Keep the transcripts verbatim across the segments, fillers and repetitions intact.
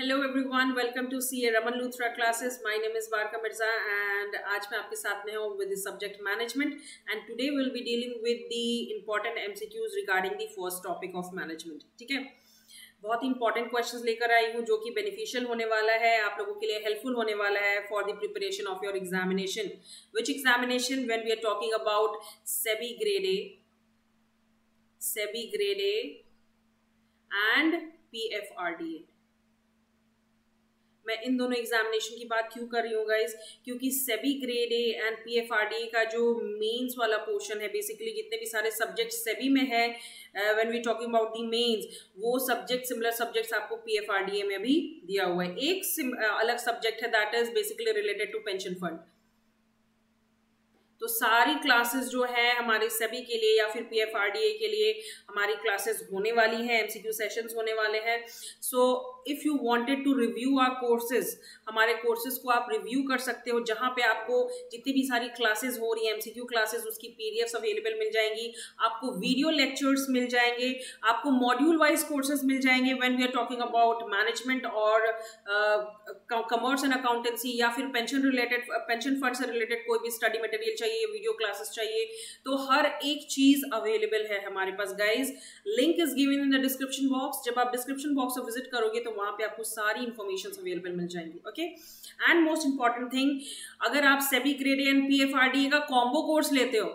Hello everyone, welcome to C A Raman Luthra classes. My name is Barka Mirza and आज मैं आपके साथ में हूँ with the subject management and today will be dealing with the important MCQs regarding the first topic of management. ठीक है, बहुत ही important questions लेकर आई हूँ जो कि बेनिफिशियल होने वाला है, आप लोगों के लिए हेल्पफुल होने वाला है for the preparation of your examination. Which examination? When we are talking about SEBI grade A, SEBI grade A and P F R D A. मैं इन दोनों एग्जामिनेशन की बात क्यों कर रही हूँ गाइज, क्योंकि SEBI grade A and P F R D A का जो मेंस वाला पोर्शन है, बेसिकली जितने भी सारे सब्जेक्ट सेबी में है when we talking about the mains, वो सब्जेक्ट सिमिलर सब्जेक्ट्स आपको P F R D A में भी दिया हुआ है. एक uh, अलग सब्जेक्ट है that is basically related to pension fund. तो सारी क्लासेस जो है हमारे सेबी के लिए या फिर P F R D A के लिए हमारी क्लासेस होने वाली हैं, एमसीक्यू सेशंस होने वाले हैं. So if you wanted to review our courses, हमारे कोर्सेज को आप रिव्यू कर सकते हो, जहाँ पे आपको जितनी भी सारी क्लासेस हो रही हैं एमसीक्यू क्लासेस, उसकी पीडीएफ्स अवेलेबल मिल जाएंगी, आपको वीडियो लेक्चर्स मिल जाएंगे, आपको मॉड्यूल वाइज कोर्सेज मिल जाएंगे when we are talking about management और कॉमर्स एंड अकाउंटेंसी या फिर पेंशन रिलेटेड, पेंशन फंड से रिलेटेड कोई भी स्टडी मटेरियल चाहिए, वीडियो क्लासेस चाहिए, तो हर एक चीज अवेलेबल है हमारे पास guys. Link is given in the description box. जब आप डिस्क्रिप्शन बॉक्स में विजिट करोगे तो वहां पे आपको सारी इंफॉर्मेशन अवेलेबल मिल जाएंगी. Okay, and most important thing, अगर आप SEBI grade A and P F R D A का कॉम्बो कोर्स लेते हो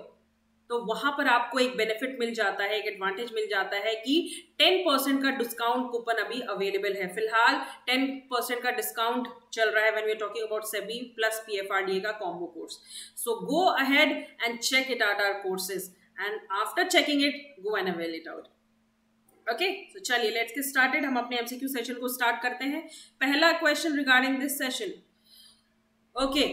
तो वहां पर आपको एक बेनिफिट मिल जाता है, एक एडवांटेज मिल जाता है कि टेन परसेंट का डिस्काउंट कूपन अभी अवेलेबल है. फिलहाल टेन परसेंट का डिस्काउंट चल रहा है when we are talking about SEBI plus P F R D A का combo course. So go ahead and check it out our courses and after checking it go and avail it out. Okay, so चलिए let's get started. हम अपने MCQ session को start करते हैं. पहला question regarding this session, okay,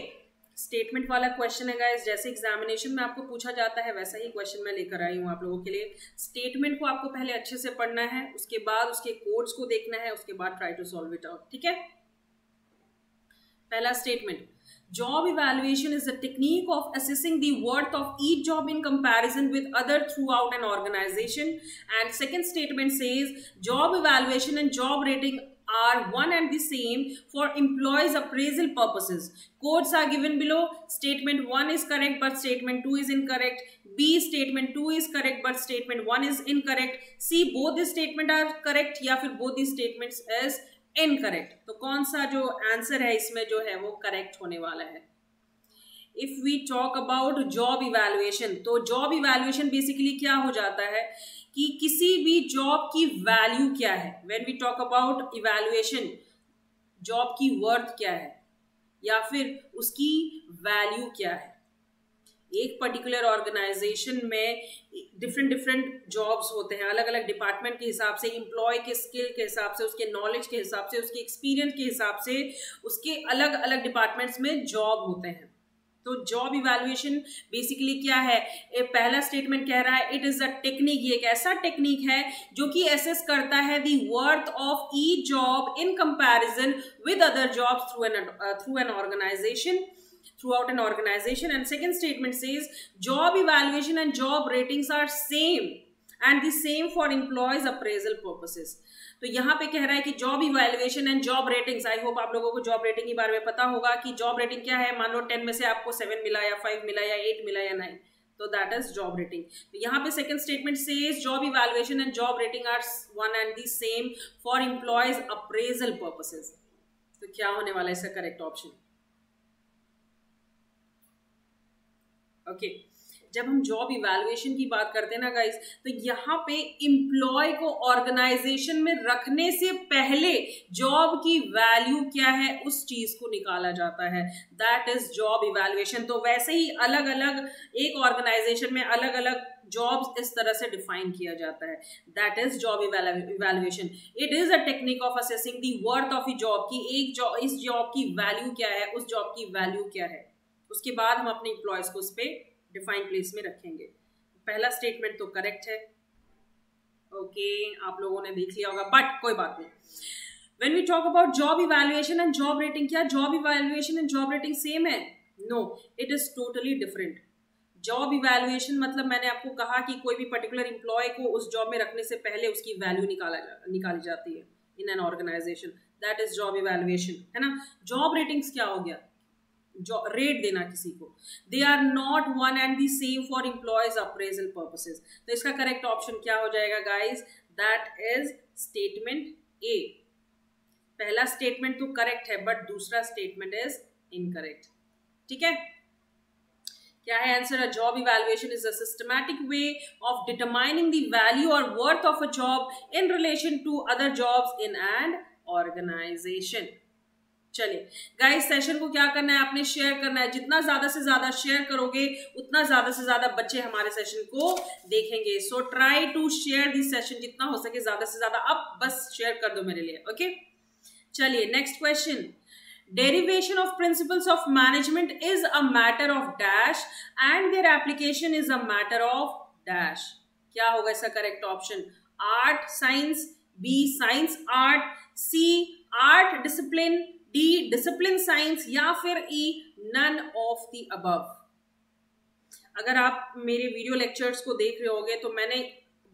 statement वाला question है guys. जैसे एग्जामिनेशन में आपको पूछा जाता है वैसा ही क्वेश्चन मैं लेकर आई हूँ आप लोगों के लिए. स्टेटमेंट को आपको पहले अच्छे से पढ़ना है, उसके बाद उसके कोड्स को देखना है, उसके बाद try to solve it out. ठीक है, पहला statement, job evaluation is the technique of assessing the worth of each job in comparison with other throughout an organisation. And second statement says job evaluation and job rating are one and the same for employees' appraisal purposes. Codes are given below. Statement one is correct, but statement two is incorrect. B, statement two is correct, but statement one is incorrect. C, both the statement are correct, या फिर both the statements is incorrect. तो कौन सा जो answer है इसमें जो है वो correct होने वाला है? If we talk about job evaluation, तो job evaluation basically क्या हो जाता है कि किसी भी जॉब की वैल्यू क्या है. When we talk about evaluation, job की वर्थ क्या है या फिर उसकी वैल्यू क्या है. एक पर्टिकुलर ऑर्गेनाइजेशन में डिफरेंट डिफरेंट जॉब्स होते हैं, अलग अलग डिपार्टमेंट के हिसाब से, एम्प्लॉय के स्किल के हिसाब से, उसके नॉलेज के हिसाब से, उसके एक्सपीरियंस के हिसाब से, उसके अलग अलग डिपार्टमेंट्स में जॉब होते हैं. तो जॉब इवैल्यूएशन बेसिकली क्या है? ए, पहला स्टेटमेंट कह रहा है इट इज अ टेक्निक, ये एक ऐसा टेक्निक है जो कि असेस करता है the worth of a job in comparison with other jobs through an through an organisation throughout an organisation. And second statement says job evaluation and job ratings are same and the same for employees appraisal purposes. तो यहाँ पे कह रहा है कि job evaluation and job ratings, I hope आप लोगों को जॉब रेटिंग के बारे में पता होगा कि जॉब रेटिंग क्या है. मान लो टेन में से आपको सेवन मिला या फाइव मिला या एट मिला या नाइन, तो दैट इज जॉब रेटिंग. तो यहाँ पे second statement says job evaluation and job rating are one and the same for employees appraisal purposes. तो क्या होने वाला है इसका करेक्ट ऑप्शन? ओके, जब हम जॉब इवैल्यूएशन की बात करते हैं ना गाइज, तो यहाँ पे एम्प्लॉय को ऑर्गेनाइजेशन में रखने से पहले जॉब की वैल्यू क्या है उस चीज को निकाला जाता है, दैट इज जॉब इवैल्यूएशन. तो वैसे ही अलग अलग एक ऑर्गेनाइजेशन में अलग अलग जॉब्स इस तरह से डिफाइन किया जाता है, that is job evaluation. It is a technique of assessing the worth of a job, की एक जॉब, इस जॉब की वैल्यू क्या है, उस जॉब की वैल्यू क्या है, उसके बाद हम अपने एम्प्लॉयज को उस पर डिफाइन प्लेस में रखेंगे. पहला स्टेटमेंट तो करेक्ट है. ओके, आप लोगों ने देख लिया होगा, बट कोई बात नहीं. When we talk about job evaluation and job rating, क्या job evaluation and job rating same है? No, it is totally different. Job evaluation मतलब मैंने आपको कहा कि कोई भी पर्टिकुलर एम्प्लॉय को उस जॉब में रखने से पहले उसकी वैल्यू निकाला निकाली जाती है in an organisation. That is job evaluation, है ना। जॉब रेटिंग्स क्या हो गया, रेट देना किसी को। They are not one and the same for employees appraisal purposes. तो इसका करेक्ट ऑप्शन क्या हो जाएगा guys, that is statement A. पहला स्टेटमेंट तो करेक्ट है बट दूसरा स्टेटमेंट इज इनकरेक्ट। ठीक है, क्या है answer, a job evaluation is a systematic way of determining the value और worth of a job in relation to other jobs in and organisation. चलिए गाइस, सेशन को क्या करना है, आपने शेयर करना है। जितना ज्यादा से ज्यादा शेयर करोगे उतना ज्यादा से ज्यादा बच्चे हमारे सेशन को देखेंगे। So try to share this session जितना हो सके, ज्यादा से ज्यादा। अब बस शेयर कर दो मेरे लिए, ओके। चलिए next question, derivation of principles of management is a matter of dash and their application is a matter of dash. क्या होगा इसका correct option, art science, B science art, C art discipline, D discipline science, या फिर E none of the above. अगर आप मेरे video lectures को देख रहे होगे तो मैंने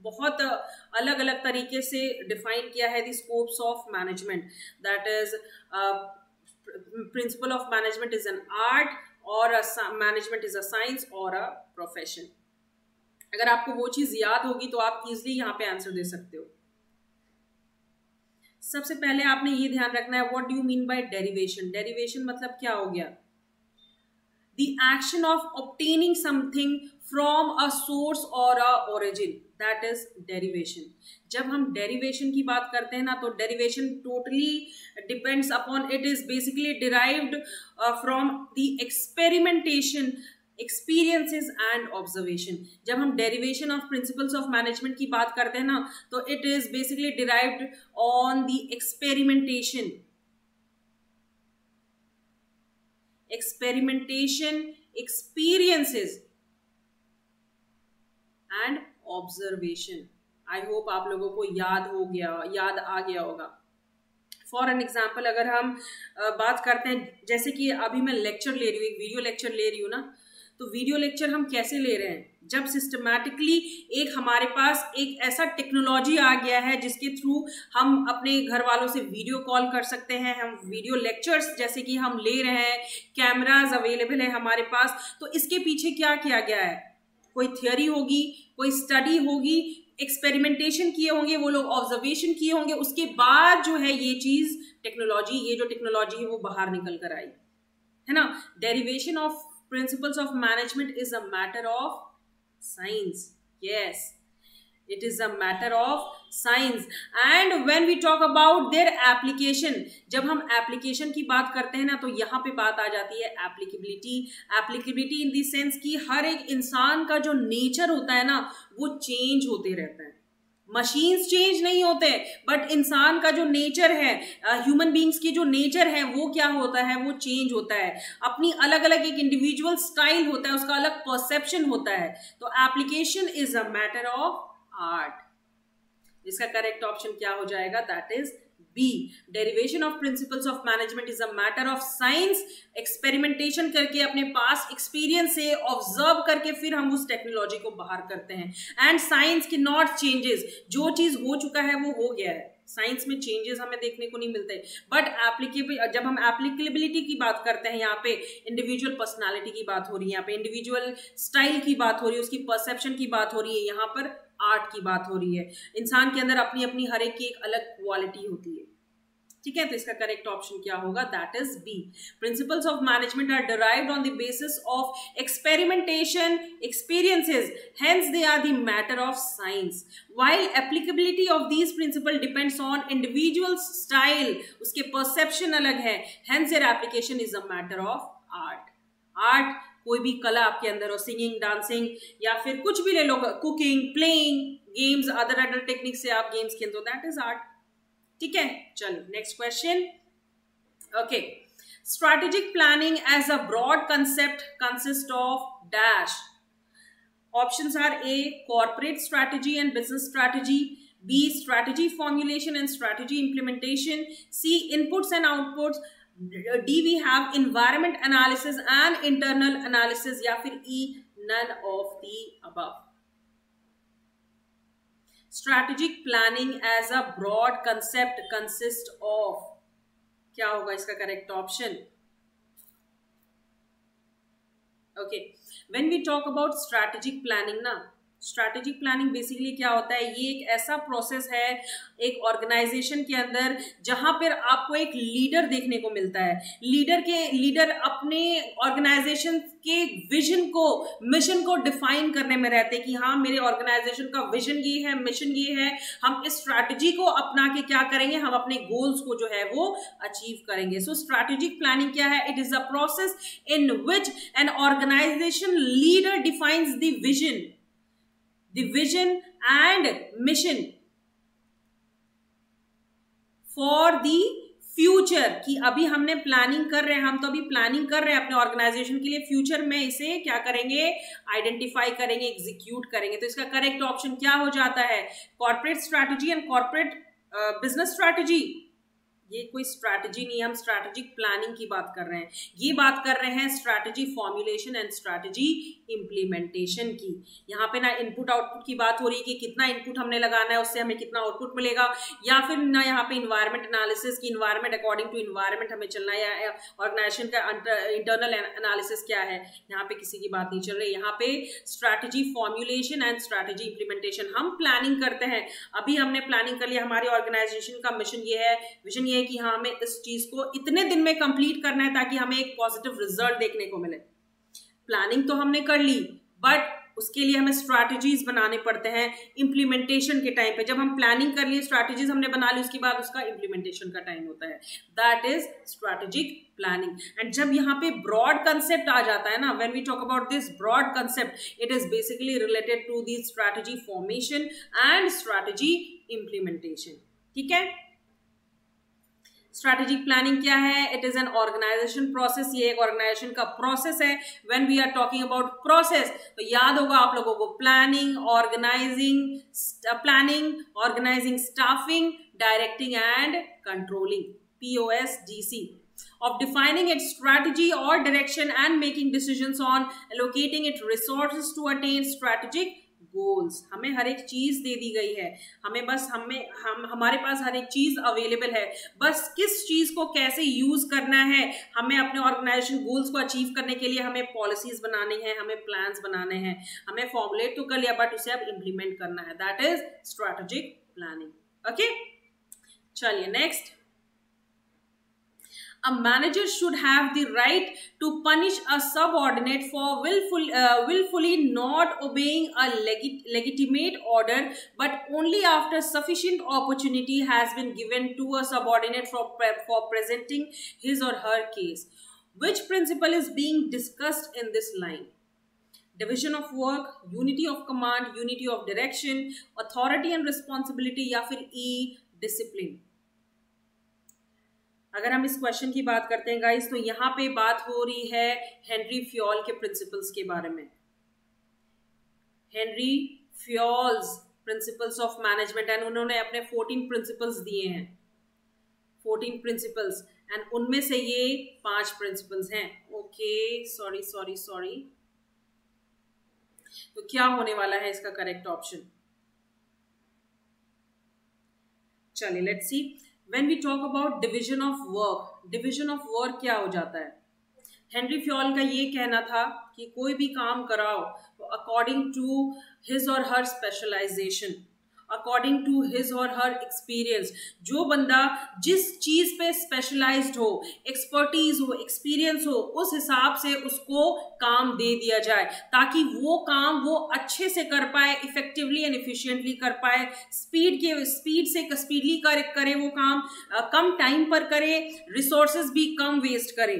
बहुत अलग अलग तरीके से डिफाइन किया है the scopes of management, that is principle of management is an art और मैनेजमेंट इज अ साइंस और अ प्रोफेशन। अगर आपको वो चीज याद होगी तो आप इजिली यहाँ पे आंसर दे सकते हो। सबसे पहले आपने ये ध्यान रखना है, what do you mean by derivation. Derivation मतलब क्या हो गया, the action of obtaining something from a source और a origin, that is derivation. जब हम डेरिवेशन की बात करते हैं ना, तो derivation totally depends upon, it is basically derived from the experimentation, experiences and observation. जब हम derivation of principles of management की बात करते हैं ना, तो it is basically derived on the experimentation, experimentation experiences and observation. I hope आप लोगों को याद हो गया, याद आ गया होगा। फॉर एन एग्जाम्पल अगर हम बात करते हैं, जैसे कि अभी मैं लेक्चर ले रही हूँ, एक वीडियो लेक्चर ले रही हूँ ना, तो वीडियो लेक्चर हम कैसे ले रहे हैं, जब सिस्टमैटिकली एक हमारे पास एक ऐसा टेक्नोलॉजी आ गया है जिसके थ्रू हम अपने घर वालों से वीडियो कॉल कर सकते हैं, हम वीडियो लेक्चर्स जैसे कि हम ले रहे हैं, कैमराज अवेलेबल है हमारे पास। तो इसके पीछे क्या किया गया है, कोई थियोरी होगी, कोई स्टडी होगी, एक्सपेरिमेंटेशन किए होंगे वो लोग, ऑब्जर्वेशन किए होंगे, उसके बाद जो है ये चीज़ टेक्नोलॉजी, ये जो टेक्नोलॉजी है वो बाहर निकल कर आई, है ना। Derivation of principles of management is a matter of science, yes it is a matter of science, and when we talk about their application, जब हम application की बात करते हैं ना, तो यहाँ पे बात आ जाती है applicability, applicability in the sense कि हर एक इंसान का जो nature होता है ना वो change होते रहता है। मशीन्स चेंज नहीं होते बट इंसान का जो नेचर है, ह्यूमन uh, बींग्स की जो नेचर है वो क्या होता है, वो चेंज होता है। अपनी अलग अलग एक इंडिविजुअल स्टाइल होता है, उसका अलग परसेप्शन होता है। तो application is a matter of art. इसका करेक्ट ऑप्शन क्या हो जाएगा, that is B. Derivation of principles of management is a matter of science, experimentation करके अपने पास एक्सपीरियंस से ऑब्जर्व करके फिर हम उस टेक्नोलॉजी को बाहर करते हैं। एंड साइंस के नॉट चेंजेस, जो चीज हो चुका है वो हो गया है, साइंस में चेंजेस हमें देखने को नहीं मिलते। बट एप्लीकेबल, जब हम एप्लीकेबिलिटी की बात करते हैं, यहाँ पे इंडिविजुअल पर्सनालिटी की बात हो रही है, यहाँ पे इंडिविजुअल स्टाइल की बात हो रही है, उसकी परसेप्शन की बात हो रही है, यहाँ पर आर्ट की बात हो रही है। इंसान के अंदर अपनी अपनी हर एक की एक अलग क्वालिटी होती है, ठीक है। तो इसका करेक्ट ऑप्शन क्या होगा, that is B. Principles of management are derived on the basis of experimentation experiences, hence they are the matter of science, while applicability of these principle depends on individual style, उसके perception अलग है, hence their application is a matter of art. Art कोई भी कला आपके अंदर हो, singing, dancing, या फिर कुछ भी ले लो, cooking, playing games, other other technique से आप गेम्स खेलते हो, दैट इज आर्ट, ठीक है। चलो next question, okay. Strategic planning as a broad concept consist of dash. Options are A corporate strategy and business strategy, B strategy formulation and strategy implementation, C inputs and outputs, D we have environment analysis and internal analysis, या फिर E none of the above. Strategic planning as a broad concept consist of, क्या होगा इसका correct option? Okay, when we talk about strategic planning ना, strategic planning basically क्या होता है, ये एक ऐसा प्रोसेस है एक ऑर्गेनाइजेशन के अंदर जहां पर आपको एक लीडर देखने को मिलता है। लीडर के लीडर अपने ऑर्गेनाइजेशन के विजन को, मिशन को डिफाइन करने में रहते हैं कि हाँ मेरे ऑर्गेनाइजेशन का विजन ये है, मिशन ये है, हम इस स्ट्रैटेजी को अपना के क्या करेंगे, हम अपने गोल्स को जो है वो अचीव करेंगे। सो स्ट्रैटेजिक प्लानिंग क्या है, it is a process in which an organisation leader defines the vision The vision and mission for the future कि अभी हमने प्लानिंग कर रहे हैं, हम तो अभी प्लानिंग कर रहे हैं अपने ऑर्गेनाइजेशन के लिए, फ्यूचर में इसे क्या करेंगे, आइडेंटिफाई करेंगे, एग्जीक्यूट करेंगे। तो इसका करेक्ट ऑप्शन क्या हो जाता है, corporate strategy and corporate business strategy. ये कोई स्ट्रैटेजी नहीं है, हम स्ट्रैटेजिक प्लानिंग की बात कर रहे हैं, ये बात कर रहे हैं strategy formulation and strategy implementation की। यहाँ पे ना इनपुट आउटपुट की बात हो रही है कि कितना इनपुट हमने लगाना है, उससे हमें कितना आउटपुट मिलेगा, या फिर ना यहाँ पे इन्वायरमेंट एनालिसिस की, इन्वायरमेंट अकॉर्डिंग टू इन्वायरमेंट हमें चलना है, ऑर्गेनाइजेशन का इंटरनल एनालिसिस क्या है, यहाँ पे किसी की बात नहीं चल रही। यहाँ पे strategy formulation and strategy implementation, हम प्लानिंग करते हैं, अभी हमने प्लानिंग कर लिया, हमारी ऑर्गेनाइजेशन का मिशन ये है, विजन ये है कि हाँ हमें इस चीज को इतने दिन में कंप्लीट करना है ताकि हमें एक पॉजिटिव रिजल्ट देखने को मिले। प्लानिंग तो हमने कर ली, बट उसके लिए हमें स्ट्रैटेजीज बनाने पड़ते हैं इम्प्लीमेंटेशन के टाइम पे। जब हम प्लानिंग कर लिए, स्ट्रैटेजीज हमने बना ली, उसके बाद उसका इम्प्लीमेंटेशन का टाइम होता है, that is strategic planning. And जब यहाँ पे ब्रॉड कंसेप्ट आ जाता है ना, when we talk about this broad concept, it is basically related to the strategy formation and strategy implementation. ठीक है, स्ट्रैटेजिक प्लानिंग क्या है, it is an organisation process, ये एक ऑर्गेनाइजेशन का प्रोसेस है। When we are talking about process, तो याद होगा आप लोगों को planning, organising, planning organising staffing, directing and controlling, P O S D C, of defining its strategy or direction and making decisions on allocating its resources to attain strategic goals. हमें हर एक चीज दे दी गई है, हमें बस हमें हम हमारे पास हर एक चीज अवेलेबल है, बस किस चीज को कैसे यूज करना है, हमें अपने ऑर्गेनाइजेशन गोल्स को अचीव करने के लिए हमें पॉलिसीज बनानी है, हमें प्लान्स बनाने हैं, हमें फॉर्मुलेट तो कर लिया बट उसे अब इम्प्लीमेंट करना है, that is strategic planning. Okay, चलिए next, a manager should have the right to punish a subordinate for willful, uh, willfully not obeying a legit, legitimate order but only after sufficient opportunity has been given to a subordinate for, for presenting his or her case. Which principle is being discussed in this line? Division of work, unity of command, unity of direction, authority and responsibility, या फिर ई discipline. अगर हम इस question की बात करते हैं guys, तो यहाँ पे बात हो रही है हेनरी फ्योल के प्रिंसिपल्स के बारे में, Henri Fayol's principles of management. And उन्होंने अपने फोर्टीन प्रिंसिपल्स दिए हैं, फोर्टीन प्रिंसिपल्स, एंड उनमें से ये पांच प्रिंसिपल्स हैं। ओके, सॉरी सॉरी सॉरी तो क्या होने वाला है इसका करेक्ट ऑप्शन? चलिए let's see, When we talk about division of work, division of work क्या हो जाता है? हेनरी फ्योल का ये कहना था कि कोई भी काम कराओ तो according to his or her specialization, according to his or her experience, जो बंदा जिस चीज़ पे specialized हो, expertise हो, experience हो, उस हिसाब से उसको काम दे दिया जाए ताकि वो काम वो अच्छे से कर पाए, इफेक्टिवली एंड एफिशिएंटली कर पाए, स्पीड के स्पीड से स्पीडली कर, करे वो काम, कम टाइम पर करे, रिसोर्सेज भी कम वेस्ट करे,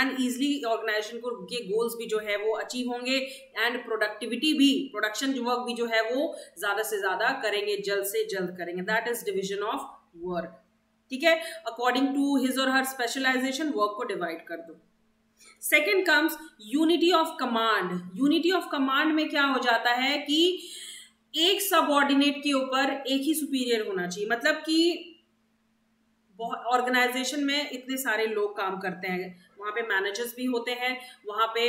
एंड ईजिली ऑर्गेनाइजेशन को के गोल्स भी जो है वो अचीव होंगे, एंड प्रोडक्टिविटी भी, प्रोडक्शन वर्क भी जो है वो ज़्यादा से ज़्यादा करेंगे, जल्द से जल्द करेंगे, that is division of work. ठीक है, अकॉर्डिंग टू हिज और हर स्पेशलाइजेशन वर्क को डिवाइड कर दो। Second comes unity of command, unity of command में क्या हो जाता है कि एक सबऑर्डिनेट के ऊपर एक ही सुपीरियर होना चाहिए, मतलब कि बहुत ऑर्गेनाइजेशन में इतने सारे लोग काम करते हैं, वहाँ पे मैनेजर्स भी होते हैं, वहाँ पे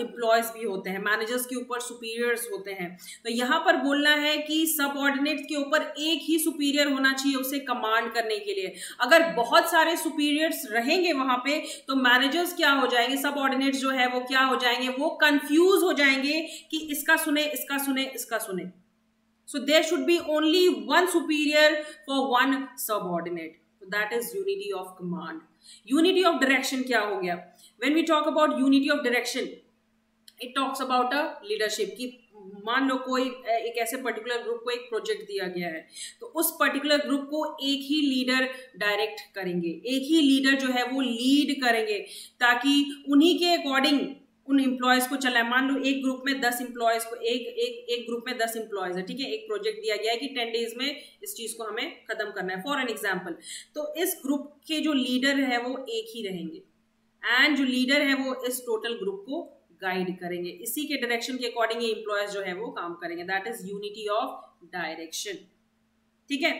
एम्प्लॉयज भी होते हैं, मैनेजर्स के ऊपर सुपीरियर्स होते हैं। तो यहाँ पर बोलना है कि सबऑर्डिनेट के ऊपर एक ही सुपीरियर होना चाहिए उसे कमांड करने के लिए। अगर बहुत सारे सुपीरियर्स रहेंगे वहाँ पे तो मैनेजर्स क्या हो जाएंगे, सबऑर्डिनेट्स जो है वो क्या हो जाएंगे, वो कंफ्यूज हो जाएंगे कि इसका सुने इसका सुने इसका सुने। So there should be only one superior for one subordinate. That is unity of command. Unity of direction क्या हो गया? When we talk about unity of direction it talks about a leadership की। मान लो कोई एक ऐसे पर्टिकुलर ग्रुप को एक प्रोजेक्ट दिया गया है तो उस पर्टिकुलर ग्रुप को एक ही लीडर डायरेक्ट करेंगे, एक ही लीडर जो है वो लीड करेंगे ताकि उन्हीं के अकॉर्डिंग उन एम्प्लॉयज़ को चलाए। मान लो एक ग्रुप में दस एम्प्लॉयज़ को एक एक एक ग्रुप में दस एम्प्लॉयज़ है, ठीक है, एक प्रोजेक्ट दिया गया है कि टेन डेज में इस चीज़ को हमें ख़त्म करना है फॉर एन एग्जाम्पल। तो इस ग्रुप के जो लीडर है वो एक ही रहेंगे एंड जो लीडर है वो इस टोटल ग्रुप को गाइड करेंगे, इसी के डायरेक्शन के अकॉर्डिंग ये एम्प्लॉयज़ जो है वो काम करेंगे। That is unity of direction, ठीक है।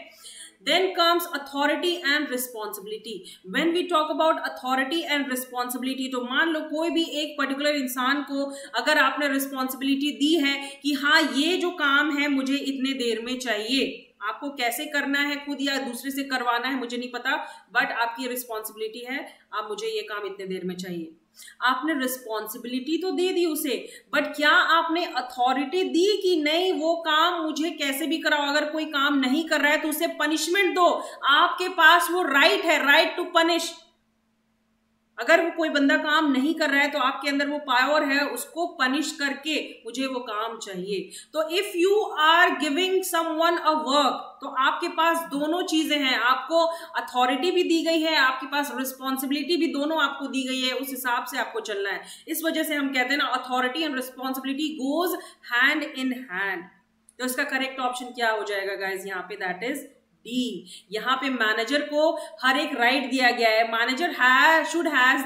Then comes authority and responsibility. When we talk about authority and responsibility, तो मान लो कोई भी एक particular इंसान को अगर आपने responsibility दी है कि हाँ ये जो काम है मुझे इतने देर में चाहिए, आपको कैसे करना है खुद या दूसरे से करवाना है मुझे नहीं पता, बट आपकी रिस्पॉन्सिबिलिटी है, आप मुझे ये काम इतने देर में चाहिए। आपने रिस्पॉन्सिबिलिटी तो दे दी उसे, बट क्या आपने अथॉरिटी दी कि नहीं वो काम मुझे कैसे भी कराओ, अगर कोई काम नहीं कर रहा है तो उसे पनिशमेंट दो, आपके पास वो राइट है, राइट टू पनिश। अगर वो कोई बंदा काम नहीं कर रहा है तो आपके अंदर वो पावर है उसको पनिश करके मुझे वो काम चाहिए। तो if you are giving someone a work तो आपके पास दोनों चीज़ें हैं, आपको अथॉरिटी भी दी गई है, आपके पास रिस्पॉन्सिबिलिटी भी, दोनों आपको दी गई है, उस हिसाब से आपको चलना है। इस वजह से हम कहते हैं ना authority and responsibility goes hand in hand. तो इसका करेक्ट ऑप्शन क्या हो जाएगा गाइज यहाँ पे? That is D. यहाँ पे मैनेजर को हर एक राइट right दिया गया है। मैनेजर है should has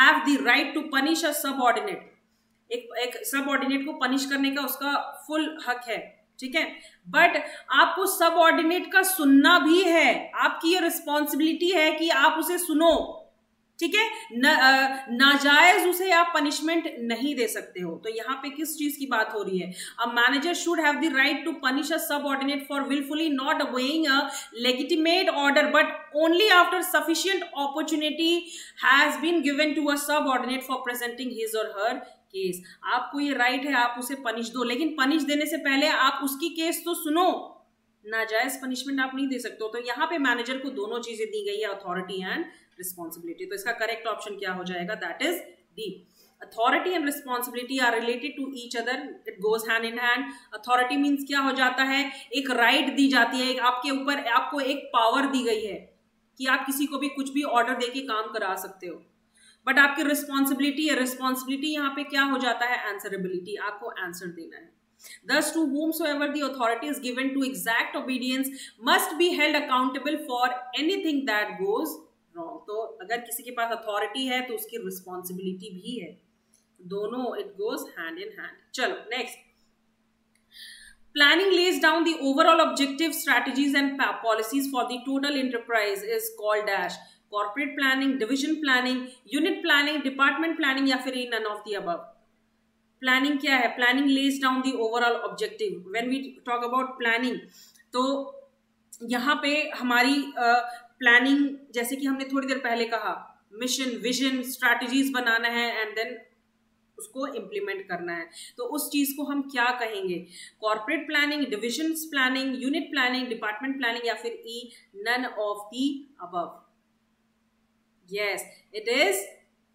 have the right to punish a subordinate. एक एक सबऑर्डिनेट को पनिश करने का उसका फुल हक है, ठीक है, बट आपको सबऑर्डिनेट का सुनना भी है, आपकी ये रिस्पॉन्सिबिलिटी है कि आप उसे सुनो, ठीक है, नाजायज उसे आप पनिशमेंट नहीं दे सकते हो। तो यहाँ पे किस चीज की बात हो रही है? A manager should have the right to punish a subordinate for wilfully not obeying a legitimate order but only after sufficient opportunity has been given to a subordinate for presenting his और her case. आपको ये right right है, आप उसे punish दो, लेकिन punish देने से पहले आप उसकी केस तो सुनो, नाजायज पनिशमेंट आप नहीं दे सकते हो। तो यहाँ पे मैनेजर को दोनों चीजें दी गई है, अथॉरिटी एंड रिस्पॉन्सिबिलिटी। तो इसका करेक्ट ऑप्शन क्या हो जाएगा? That is D. Authority and responsibility are related to each other, it goes hand in hand. Authority means क्या हो जाता है, एक राइट right दी जाती है, एक आपके ऊपर आपको एक पावर दी गई है कि आप किसी को भी कुछ भी ऑर्डर दे के काम करा सकते हो, बट आपकी रिस्पॉन्सिबिलिटी है, रिस्पॉन्सिबिलिटी यहाँ पे क्या हो जाता है? आंसरेबिलिटी, आपको आंसर देना है। Thus, to whomsoever the authority is given to exact obedience must be held accountable for anything that goes wrong. तो अगर किसी के पास authority है तो उसकी responsibility भी है, दोनों it goes hand in hand। चलो next, planning lays down the overall objective, strategies and policies for the total enterprise is called dash corporate planning, division planning, unit planning, department planning या फिर none of the above। Planning क्या है? Planning lays down the overall objective. When we talk about planning तो यहाँ पे हमारी planning uh, जैसे कि हमने थोड़ी देर पहले कहा, मिशन, विजन, स्ट्रैटेजीज बनाना है एंड देन उसको इम्प्लीमेंट करना है। तो उस चीज़ को हम क्या कहेंगे? Corporate planning, division planning, unit planning, department planning या फिर E none of the above. Yes, it is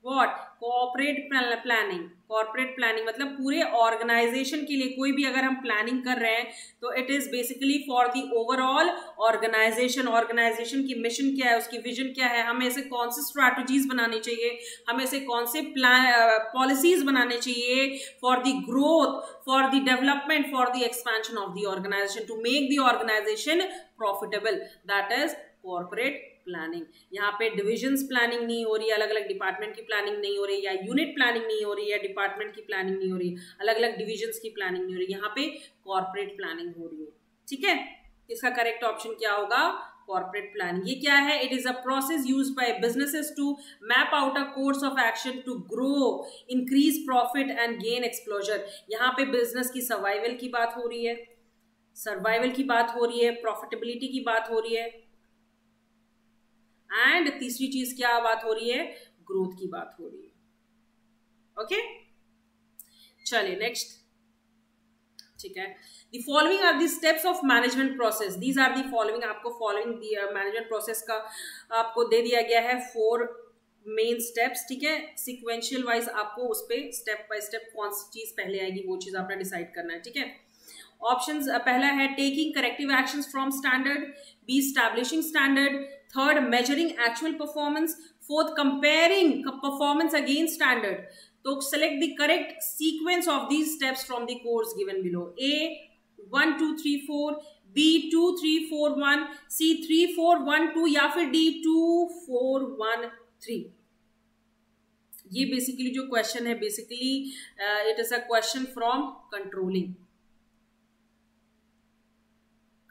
what? Corporate planning. Corporate planning मतलब पूरे ऑर्गेनाइजेशन के लिए कोई भी अगर हम प्लानिंग कर रहे हैं तो it is basically for the overall organisation. Organisation की मिशन क्या है, उसकी विजन क्या है, हमें ऐसे कौन से स्ट्रैटेजीज बनानी चाहिए, हमें ऐसे कौन से प्लान पॉलिसीज बनाने चाहिए for the growth, for the development, for the expansion of the organisation, to make the organisation profitable. That is corporate planning. यहाँ पे डिविजन्स प्लानिंग नहीं हो रही है, अलग अलग डिपार्टमेंट की प्लानिंग नहीं हो रही, या यूनिट प्लानिंग नहीं हो रही, या डिपार्टमेंट की प्लानिंग नहीं हो रही, अलग अलग डिविजन्स की प्लानिंग नहीं हो रही, यहाँ पे कॉर्पोरेट प्लानिंग हो रही है, ठीक है। इसका करेक्ट ऑप्शन क्या होगा? corporate plan. ये क्या है? It is a process used by businesses to map out a course of action to grow, increase profit and gain exposure. यहाँ पे business की survival की बात हो रही है, survival की बात हो रही है, profitability की बात हो रही है, and तीसरी चीज क्या बात हो रही है? Growth की बात हो रही है. Okay? चलिए next. ठीक है. The following are the steps of management process. These are the following. आपको following the uh, management process का आपको दे दिया गया है four main steps. ठीक है. Sequential wise आपको उस पर step by step कौन सी चीज़ पहले आएगी वो चीज़ आपने decide करना है. ठीक है. Options uh, पहला है taking corrective actions from standard, B establishing standard, third measuring actual performance, fourth comparing performance against standard. So select the correct sequence of these steps from the course given below. A one two three four, B two three four one, C three four one two या फिर D two four one three. ये basically जो question है basically uh, it is a question from controlling.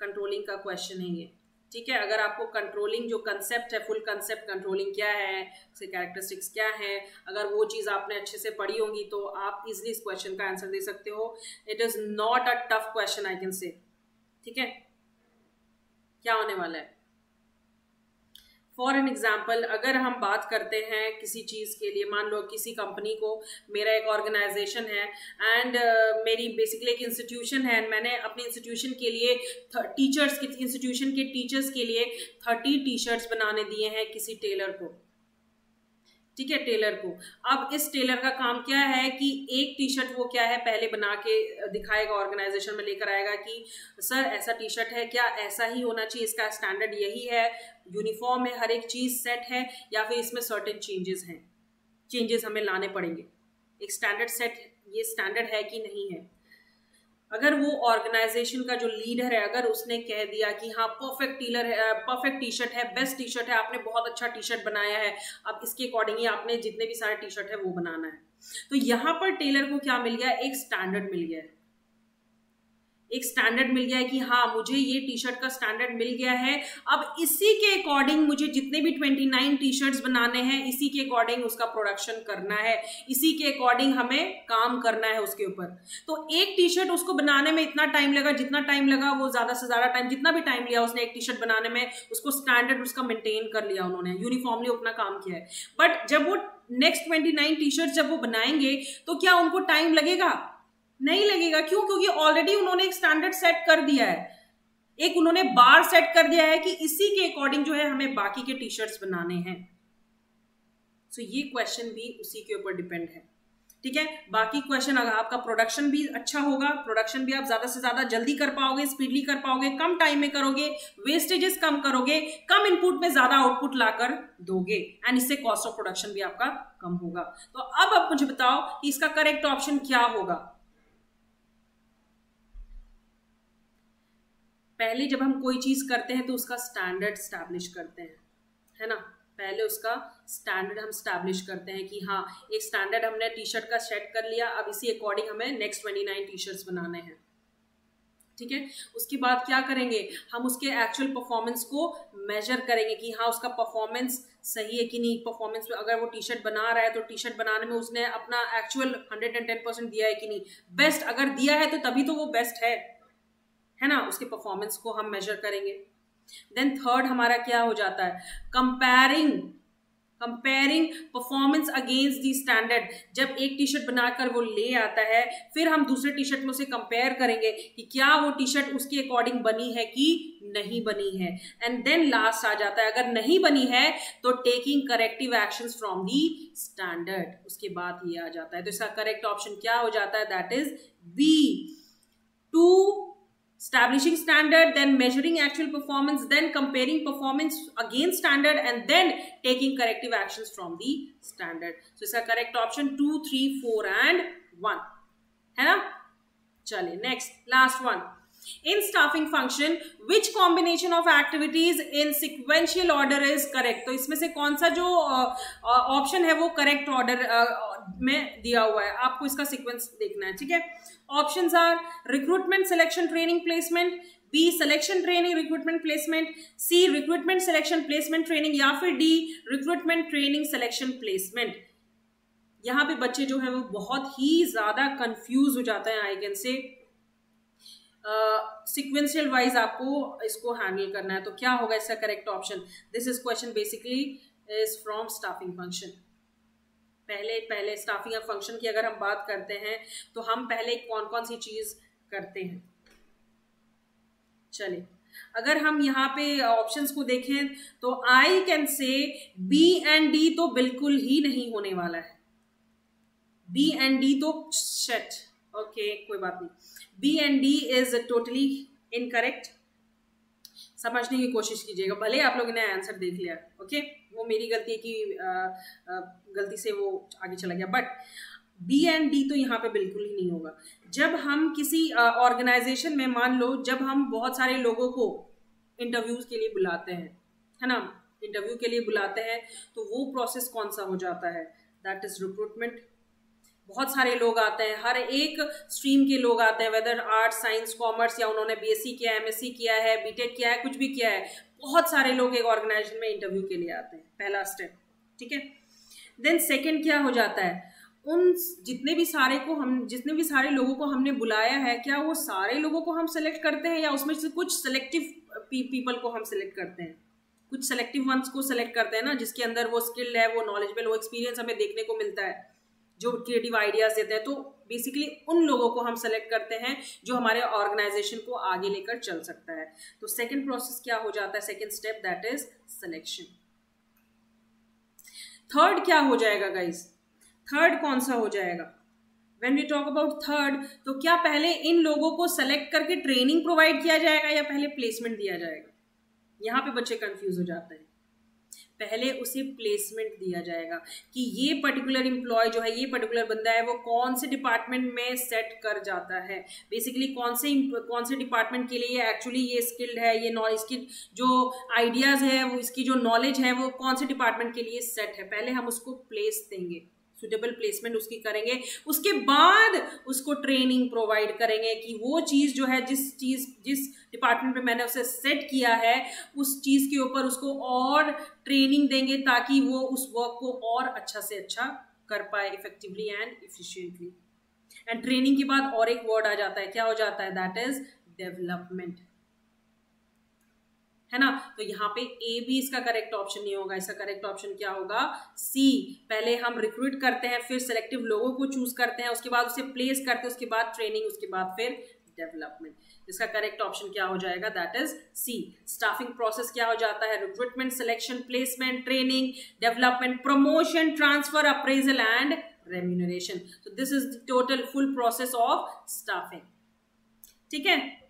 Controlling का question है ये. ठीक है. अगर आपको कंट्रोलिंग जो कंसेप्ट है, फुल कंसेप्ट कंट्रोलिंग क्या है, उसके कैरेक्टरिस्टिक्स क्या है, अगर वो चीज़ आपने अच्छे से पढ़ी होगी तो आप इजीली इस क्वेश्चन का आंसर दे सकते हो. It is not a tough question I can say. ठीक है. क्या होने वाला है? फॉर एन एग्जाम्पल अगर हम बात करते हैं किसी चीज़ के लिए, मान लो किसी कंपनी को, मेरा एक ऑर्गेनाइजेशन है एंड uh, मेरी बेसिकली एक इंस्टीट्यूशन है एंड मैंने अपने इंस्टीट्यूशन के लिए टीचर्स के इंस्टीट्यूशन के टीचर्स के लिए थर्टी टी शर्ट्स बनाने दिए हैं किसी टेलर को. ठीक है. टेलर को अब इस टेलर का काम क्या है कि एक टी शर्ट वो क्या है पहले बना के दिखाएगा, ऑर्गेनाइजेशन में लेकर आएगा कि सर ऐसा टी शर्ट है, क्या ऐसा ही होना चाहिए, इसका स्टैंडर्ड यही है, यूनिफॉर्म है, हर एक चीज़ सेट है, या फिर इसमें सर्टेन चेंजेस हैं, चेंजेस हमें लाने पड़ेंगे, एक स्टैंडर्ड सेट ये स्टैंडर्ड है कि नहीं है. अगर वो ऑर्गेनाइजेशन का जो लीडर है अगर उसने कह दिया कि हाँ परफेक्ट टीलर है, परफेक्ट टी शर्ट है, बेस्ट टी शर्ट है, आपने बहुत अच्छा टी शर्ट बनाया है, अब इसके अकॉर्डिंग ही आपने जितने भी सारे टी शर्ट है वो बनाना है, तो यहाँ पर टेलर को क्या मिल गया? एक स्टैंडर्ड मिल गया है, एक स्टैंडर्ड मिल गया है कि हाँ मुझे ये टी शर्ट का स्टैंडर्ड मिल गया है, अब इसी के अकॉर्डिंग मुझे जितने भी ट्वेंटी नाइन टी शर्ट्स बनाने हैं इसी के अकॉर्डिंग उसका प्रोडक्शन करना है, इसी के अकॉर्डिंग हमें काम करना है उसके ऊपर. तो एक टी शर्ट उसको बनाने में इतना टाइम लगा जितना टाइम लगा, वो ज़्यादा से ज़्यादा टाइम जितना भी टाइम लिया उसने एक टी शर्ट बनाने में, उसको स्टैंडर्ड उसका मेनटेन कर लिया, उन्होंने यूनिफॉर्मली अपना काम किया है. बट जब वो next twenty nine T shirt जब वो बनाएंगे तो क्या उनको टाइम लगेगा? नहीं लगेगा. क्यों? क्योंकि ऑलरेडी उन्होंने एक स्टैंडर्ड सेट कर दिया है, एक उन्होंने बार सेट कर दिया है कि इसी के अकॉर्डिंग जो है हमें बाकी के टी शर्ट्स बनाने हैं. सो so, ये क्वेश्चन भी उसी के ऊपर डिपेंड है. ठीक है. बाकी क्वेश्चन अगर आपका प्रोडक्शन भी अच्छा होगा, प्रोडक्शन भी आप ज़्यादा से ज़्यादा जल्दी कर पाओगे, स्पीडली कर पाओगे, कम टाइम में करोगे, वेस्टेजेस कम करोगे, कम इनपुट में ज़्यादा आउटपुट लाकर दोगे एंड इससे कॉस्ट ऑफ प्रोडक्शन भी आपका कम होगा. तो अब आप मुझे बताओ कि इसका करेक्ट ऑप्शन क्या होगा. पहले जब हम कोई चीज़ करते हैं तो उसका स्टैंडर्ड स्टैब्लिश करते हैं, है ना. पहले उसका स्टैंडर्ड हम स्टैब्लिश करते हैं कि हाँ एक स्टैंडर्ड हमने टी शर्ट का सेट कर लिया, अब इसी अकॉर्डिंग हमें next twenty nine T shirts बनाने हैं. ठीक है. उसके बाद क्या करेंगे? हम उसके एक्चुअल परफॉर्मेंस को मेजर करेंगे कि हाँ उसका परफॉर्मेंस सही है कि नहीं, परफॉर्मेंस में अगर वो टी शर्ट बना रहा है तो टी शर्ट बनाने में उसने अपना actual hundred and ten percent दिया है कि नहीं, बेस्ट अगर दिया है तो तभी तो वो बेस्ट है, है ना. उसके परफॉर्मेंस को हम मेजर करेंगे. देन थर्ड हमारा क्या हो जाता है? Comparing comparing performance against the standard. जब एक टी शर्ट बनाकर वो ले आता है फिर हम दूसरे टी शर्ट में उसे कंपेयर करेंगे कि क्या वो टी शर्ट उसके अकॉर्डिंग बनी है कि नहीं बनी है. एंड देन लास्ट आ जाता है, अगर नहीं बनी है तो taking corrective actions from the standard. उसके बाद ये आ जाता है. तो इसका करेक्ट ऑप्शन क्या हो जाता है? That is B, to establishing standard, then measuring actual performance, then comparing performance against standard, and then taking corrective actions from the standard. So it's a correct option two, three, four, and one. है ना? चलिए next, last one. In staffing function, which combination of activities in sequential order is correct? तो इसमें से कौन सा जो option है वो करेक्ट ऑर्डर में दिया हुआ है, आपको इसका सीक्वेंस देखना है. ठीक है. Options are recruitment, selection, training, placement, B selection training recruitment placement, C recruitment selection placement training, या फिर D recruitment training selection placement. यहाँ पे बच्चे जो है वो बहुत ही ज्यादा कंफ्यूज हो जाते हैं। I can say sequential wise आपको इसको हैंडल करना है। तो क्या होगा इसका correct option? This is question basically is from staffing function. पहले पहले स्टाफिंग या फंक्शन की अगर हम बात करते हैं तो हम पहले कौन कौन सी चीज करते हैं। चले अगर हम यहाँ पे ऑप्शंस को देखें तो I can say B and D तो बिल्कुल ही नहीं होने वाला है। बी एंड डी तो शेट, ओके कोई बात नहीं, B and D is totally incorrect. समझने की कोशिश कीजिएगा, भले आप लोगों ने आंसर देख लिया, ओके okay? वो मेरी गलती है कि आ, आ, गलती से वो आगे चला गया, बट बी एंड डी तो यहाँ पे बिल्कुल ही नहीं होगा। जब हम किसी ऑर्गेनाइजेशन में, मान लो जब हम बहुत सारे लोगों को इंटरव्यूज के लिए बुलाते हैं, है ना, इंटरव्यू के लिए बुलाते हैं, तो वो प्रोसेस कौन सा हो जाता है? That is recruitment. बहुत सारे लोग आते हैं, हर एक स्ट्रीम के लोग आते हैं, वेदर आर्ट्स, साइंस, कॉमर्स, या उन्होंने बीएससी किया है, एमएससी किया है, बीटेक किया है, कुछ भी किया है, बहुत सारे लोग एक ऑर्गेनाइजेशन में इंटरव्यू के लिए आते हैं, पहला स्टेप, ठीक है। देन सेकंड क्या हो जाता है? उन जितने भी सारे को हम जितने भी सारे लोगों को हमने बुलाया है, क्या वो सारे लोगों को हम सेलेक्ट करते हैं, या उसमें से कुछ सेलेक्टिव पीपल को हम सेलेक्ट करते हैं? कुछ सेलेक्टिव वंस को सेलेक्ट करते हैं ना, जिसके अंदर वो स्किल्ड है, वो नॉलेजेबल, वो एक्सपीरियंस हमें देखने को मिलता है, जो क्रिएटिव आइडियाज देते हैं। तो बेसिकली उन लोगों को हम सेलेक्ट करते हैं जो हमारे ऑर्गेनाइजेशन को आगे लेकर चल सकता है। तो सेकंड प्रोसेस क्या हो जाता है, second step, that is selection. Third क्या हो जाएगा गाइज? थर्ड कौन सा हो जाएगा? When we talk about third, तो क्या पहले इन लोगों को सेलेक्ट करके ट्रेनिंग प्रोवाइड किया जाएगा, या पहले प्लेसमेंट दिया जाएगा? यहाँ पे बच्चे कंफ्यूज हो जाते हैं। पहले उसे प्लेसमेंट दिया जाएगा कि ये पर्टिकुलर एम्प्लॉय जो है, ये पर्टिकुलर बंदा है, वो कौन से डिपार्टमेंट में सेट कर जाता है, बेसिकली कौन से कौन से डिपार्टमेंट के लिए एक्चुअली ये स्किल्ड है, ये नॉलेज की जो आइडियाज़ है, वो इसकी जो नॉलेज है, वो कौन से डिपार्टमेंट के लिए सेट है। पहले हम उसको प्लेस देंगे, सुटेबल प्लेसमेंट उसकी करेंगे, उसके बाद उसको ट्रेनिंग प्रोवाइड करेंगे कि वो चीज़ जो है, जिस चीज़ जिस डिपार्टमेंट पे मैंने उसे सेट किया है, उस चीज़ के ऊपर उसको और ट्रेनिंग देंगे ताकि वो उस वर्क को और अच्छा से अच्छा कर पाए, effectively and efficiently. And training के बाद और एक वर्ड आ जाता है, क्या हो जाता है? दैट इज डेवलपमेंट, है ना। तो यहाँ पे ए भी इसका करेक्ट ऑप्शन नहीं होगा। इसका करेक्ट ऑप्शन क्या होगा? सी, पहले हम रिक्रूट करते हैं, फिर सेलेक्टिव लोगों को चूज करते हैं, उसके बाद उसे प्लेस करते हैं, उसके बाद ट्रेनिंग, उसके बाद फिर डेवलपमेंट। इसका करेक्ट ऑप्शन क्या हो जाएगा? That is C. Staffing process क्या हो जाता है? Recruitment, selection, placement, training, development, promotion, transfer, appraisal and remuneration. So this is the total full process of staffing, ठीक है।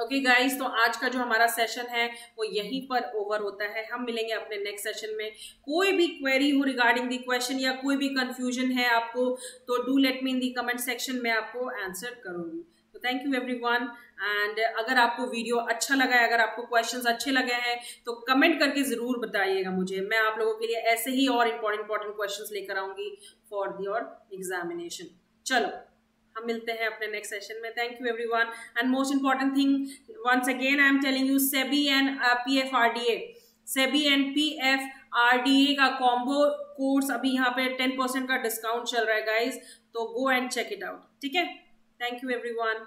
ओके okay गाइस, तो आज का जो हमारा सेशन है वो यहीं पर ओवर होता है। हम मिलेंगे अपने नेक्स्ट सेशन में। कोई भी क्वेरी हो रिगार्डिंग दी क्वेश्चन, या कोई भी कंफ्यूजन है आपको, तो do let me in the comment section, में आपको आंसर करूँगी। तो थैंक यू एवरीवन। एंड अगर आपको वीडियो अच्छा लगा है, अगर आपको क्वेश्चंस अच्छे लगे हैं, तो कमेंट करके ज़रूर बताइएगा मुझे। मैं आप लोगों के लिए ऐसे ही और इम्पोर्टेंट इम्पॉर्टेंट क्वेश्चन लेकर आऊँगी फॉर योर एग्जामिनेशन। चलो हम मिलते हैं अपने नेक्स्ट सेशन में। Thank you everyone. And most important thing, once again I am telling you, SEBI and PFRDA, SEBI and PFRDA का कॉम्बो कोर्स अभी यहाँ पे टेन परसेंट का डिस्काउंट चल रहा है गाइज, तो go and check it out, ठीक है। Thank you everyone.